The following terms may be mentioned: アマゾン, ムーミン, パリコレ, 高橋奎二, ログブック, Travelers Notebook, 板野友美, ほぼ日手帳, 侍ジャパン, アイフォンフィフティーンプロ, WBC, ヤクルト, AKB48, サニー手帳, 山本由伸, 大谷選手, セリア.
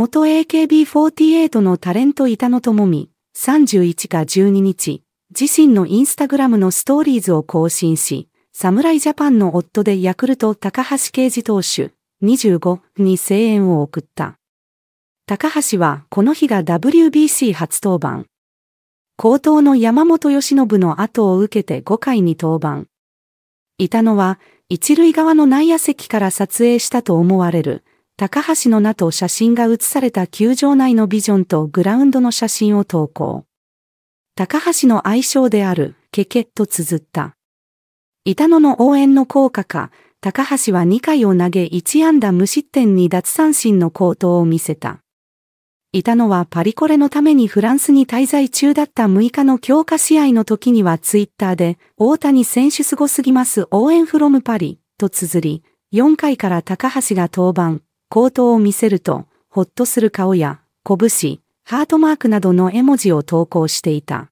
元 AKB48 のタレント板野友美、31か12日、自身のインスタグラムのストーリーズを更新し、侍ジャパンの夫でヤクルト高橋奎二投手、25に声援を送った。高橋はこの日が WBC 初登板。好投の山本由伸の後を受けて5回に登板。板野は一塁側の内野席から撮影したと思われる。高橋の名と写真が写された球場内のビジョンとグラウンドの写真を投稿。高橋の愛称である、ケケと綴った。板野の応援の効果か、高橋は2回を投げ1安打無失点2奪三振の好投を見せた。板野はパリコレのためにフランスに滞在中だった6日の強化試合の時にはツイッターで、大谷選手すごすぎます応援フロムパリと綴り、4回から高橋が登板。好投を見せると、ほっとする顔や、拳、ハートマークなどの絵文字を投稿していた。